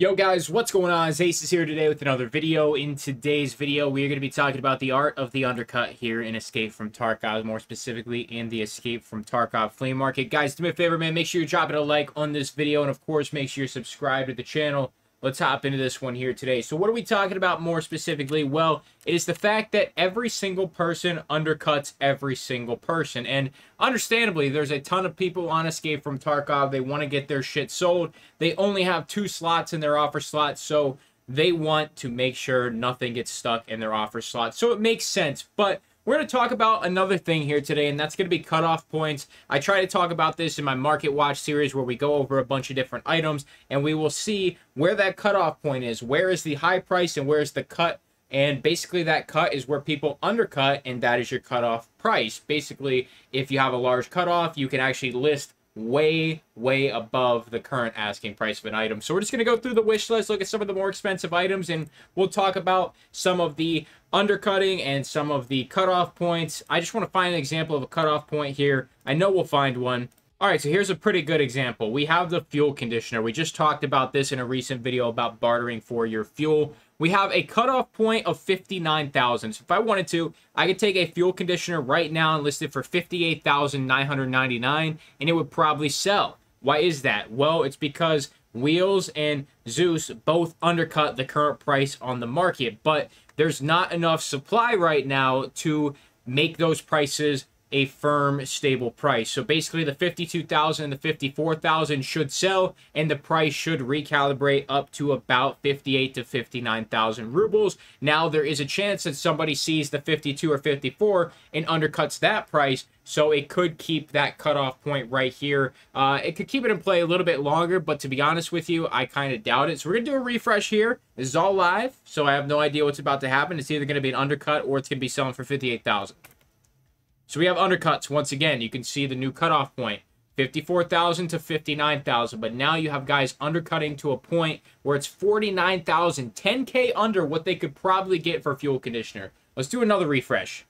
Yo guys, what's going on? Acez here today with another video. In today's video, we are going to be talking about the art of the undercut here in Escape from Tarkov, more specifically in the Escape from Tarkov Flea Market. Guys, do me a favor, man. Make sure you're dropping a like on this video, and of course, make sure you're subscribed to the channel. Let's hop into this one here today. So what are we talking about more specifically? Well, it is the fact that every single person undercuts every single person. And understandably, there's a ton of people on Escape from Tarkov. They want to get their shit sold. They only have 2 slots in their offer slot, so they want to make sure nothing gets stuck in their offer slot. So it makes sense, but we're going to talk about another thing here today, and that's going to be cutoff points. I try to talk about this in my Market Watch series where we go over a bunch of different items, and we will see where that cutoff point is. Where is the high price and where is the cut? And basically that cut is where people undercut, and that is your cutoff price. Basically, if you have a large cutoff, you can actually list way above the current asking price of an item. So we're just going to go through the wish list, look at some of the more expensive items, and we'll talk about some of the undercutting and some of the cutoff points. I just want to find an example of a cutoff point here. I know we'll find one. All right, so here's a pretty good example. We have the fuel conditioner. We just talked about this in a recent video about bartering for your fuel. We have a cutoff point of 59,000. So if I wanted to, I could take a fuel conditioner right now and list it for 58,999, and it would probably sell. Why is that? Well, it's because Wheels and Zeus both undercut the current price on the market, but there's not enough supply right now to make those prices a firm, stable price. So basically the 52,000 and the 54,000 should sell, and the price should recalibrate up to about 58 to 59,000 rubles. Now there is a chance that somebody sees the 52 or 54 and undercuts that price, so it could keep that cutoff point right here. It could keep it in play a little bit longer, but to be honest with you, I kind of doubt it. So we're going to do a refresh here. This is all live, so I have no idea what's about to happen. It's either going to be an undercut or it's going to be selling for 58,000. So we have undercuts once again. You can see the new cutoff point, 54,000 to 59,000. But now you have guys undercutting to a point where it's 49,000, 10K under what they could probably get for fuel conditioner. Let's do another refresh.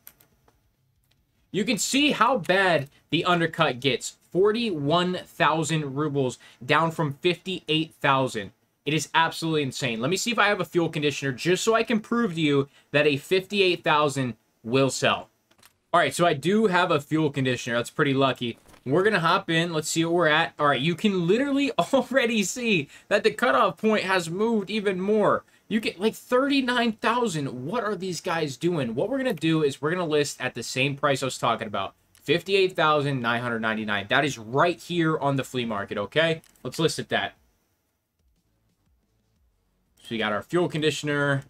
You can see how bad the undercut gets. 41,000 rubles down from 58,000. It is absolutely insane. Let me see if I have a fuel conditioner just so I can prove to you that a 58,000 will sell. All right, so I do have a fuel conditioner. That's pretty lucky. We're going to hop in. Let's see what we're at. All right, you can literally already see that the cutoff point has moved even more. You get like 39,000. What are these guys doing? What we're going to do is we're going to list at the same price I was talking about, 58,999. That is right here on the flea market, okay? Let's list at that. So we got our fuel conditioner,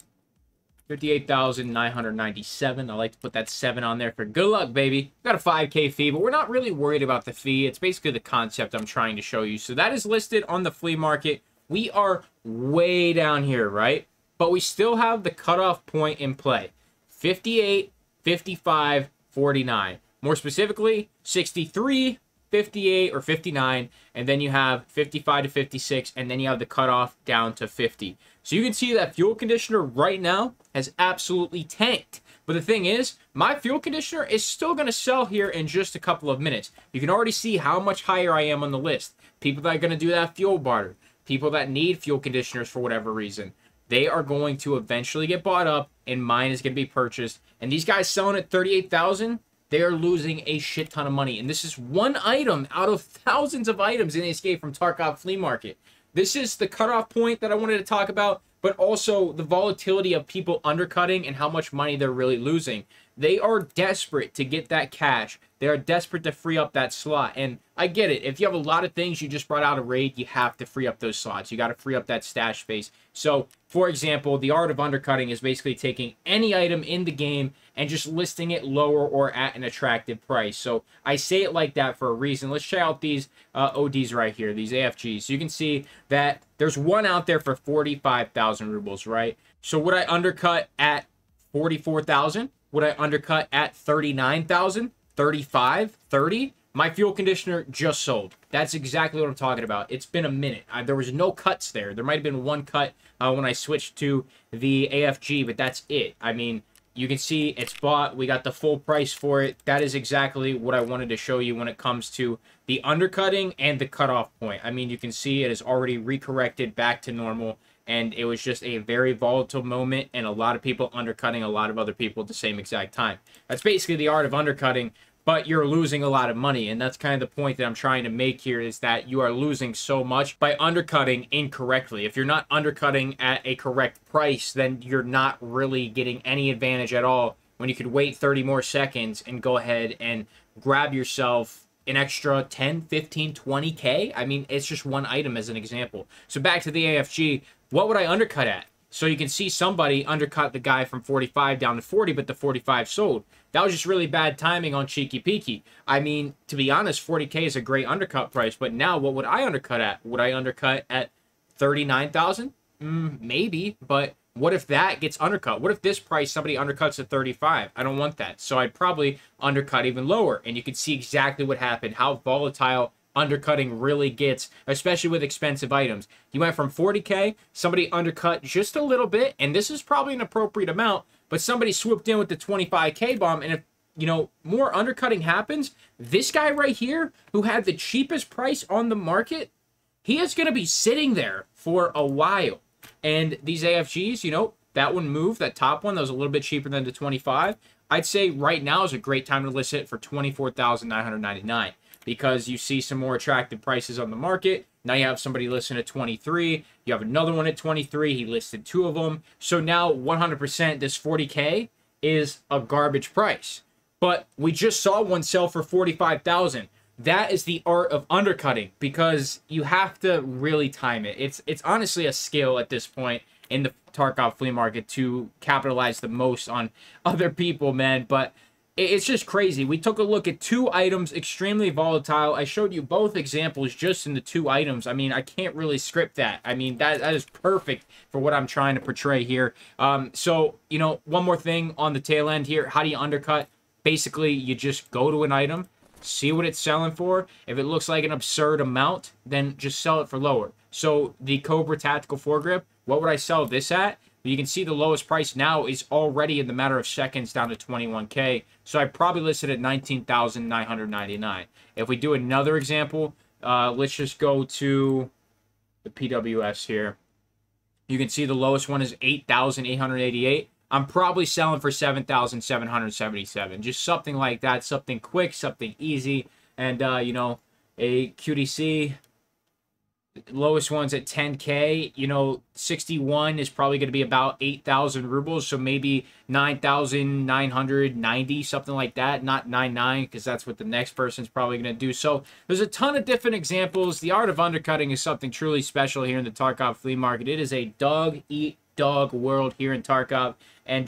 58,997. I like to put that 7 on there for good luck, baby. Got a 5K fee, but we're not really worried about the fee. It's basically the concept I'm trying to show you. So that is listed on the flea market. We are way down here, right? But we still have the cutoff point in play. 58, 55, 49. More specifically, 63, 58, or 59. And then you have 55 to 56. And then you have the cutoff down to 50. So you can see that fuel conditioner right now has absolutely tanked. But the thing is, my fuel conditioner is still going to sell here in just a couple of minutes. You can already see how much higher I am on the list. People that are going to do that fuel barter, people that need fuel conditioners for whatever reason, they are going to eventually get bought up, and mine is going to be purchased. And these guys selling at 38,000, they are losing a shit ton of money. And this is one item out of thousands of items in the Escape from Tarkov Flea Market. This is the cutoff point that I wanted to talk about, but also the volatility of people undercutting and how much money they're really losing. They are desperate to get that cash. They are desperate to free up that slot. And I get it. If you have a lot of things you just brought out of raid, you have to free up those slots. You got to free up that stash space. So, for example, the art of undercutting is basically taking any item in the game and just listing it lower or at an attractive price. So I say it like that for a reason. Let's check out these ODs right here, these AFGs. So you can see that there's one out there for 45,000 rubles, right? So would I undercut at 44,000? Would I undercut at 39,000? 35? 30? My fuel conditioner just sold. That's exactly what I'm talking about. It's been a minute. There was no cuts there. There might have been one cut when I switched to the AFG, but that's it. I mean, You can see it's bought. We got the full price for it. That is exactly what I wanted to show you when it comes to the undercutting and the cutoff point. I mean, you can see it is already recorrected back to normal, and it was just a very volatile moment and a lot of people undercutting a lot of other people at the same exact time. That's basically the art of undercutting, but you're losing a lot of money, and that's kind of the point that I'm trying to make here, is that you are losing so much by undercutting incorrectly. If you're not undercutting at a correct price, then you're not really getting any advantage at all when you could wait 30 more seconds and go ahead and grab yourself an extra 10, 15, 20K. I mean, it's just one item as an example. So back to the AFG, what would I undercut at? So you can see somebody undercut the guy from 45 down to 40, but the 45 sold. That was just really bad timing on Cheeky Peaky. I mean, to be honest, 40K is a great undercut price, but now what would I undercut at? Would I undercut at 39,000? Maybe, but what if that gets undercut? What if this price, somebody undercuts at 35? I don't want that. So I'd probably undercut even lower, and you can see exactly what happened, how volatile undercutting really gets, especially with expensive items. You went from 40K, somebody undercut just a little bit, and this is probably an appropriate amount, but somebody swooped in with the 25K bomb, and if, you know, more undercutting happens, this guy right here, who had the cheapest price on the market, he is going to be sitting there for a while. And these AFGs, you know, that one moved, that top one, that was a little bit cheaper than the 25. I'd say right now is a great time to list it for $24,999. Because you see some more attractive prices on the market. Now you have somebody listed at 23. You have another one at 23. He listed two of them. So now 100% this 40K is a garbage price. But we just saw one sell for 45,000. That is the art of undercutting, because you have to really time it. It's honestly a skill at this point in the Tarkov flea market to capitalize the most on other people, man. But it's just crazy. We took a look at two items, extremely volatile. I showed you both examples just in the two items. I mean, I can't really script that. I mean, that is perfect for what I'm trying to portray here. So, you know, one more thing on the tail end here. How do you undercut? Basically, you just go to an item, see what it's selling for. If it looks like an absurd amount, then just sell it for lower. So the Cobra tactical foregrip, what would I sell this at? You can see the lowest price now is already in the matter of seconds down to 21K. So I probably listed at 19,999. If we do another example, let's just go to the PWS here. You can see the lowest one is 8,888. I'm probably selling for 7,777. Just something like that, something quick, something easy. And, you know, a QDC, lowest one's at 10K. You know, 61 is probably going to be about 8,000 rubles, so maybe 9,990, something like that, not 99, because that's what the next person's probably going to do. So there's a ton of different examples. The art of undercutting is something truly special here in the Tarkov flea market. It is a dog eat dog world here in Tarkov, and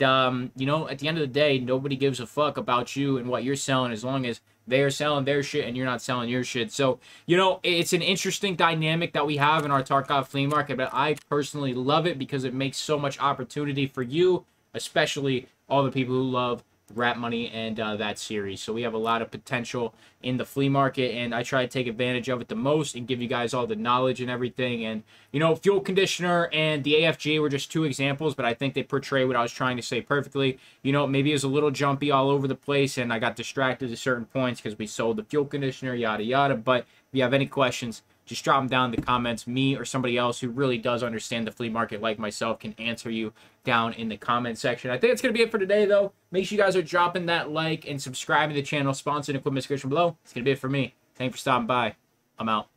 you know, at the end of the day, nobody gives a fuck about you and what you're selling, as long as they're selling their shit and you're not selling your shit. So, you know, it's an interesting dynamic that we have in our Tarkov flea market, but I personally love it because it makes so much opportunity for you, especially all the people who love Rat Money and that series. So we have a lot of potential in the flea market, and I try to take advantage of it the most and give you guys all the knowledge and everything. And, you know, fuel conditioner and the AFG were just two examples, but I think they portray what I was trying to say perfectly. You know, maybe it was a little jumpy all over the place, and I got distracted at certain points because we sold the fuel conditioner, yada yada. But if you have any questions, just drop them down in the comments. Me or somebody else who really does understand the flea market like myself can answer you down in the comment section. I think that's going to be it for today, though. Make sure you guys are dropping that like and subscribing to the channel. Sponsored and equipment description below. It's going to be it for me. Thanks for stopping by. I'm out.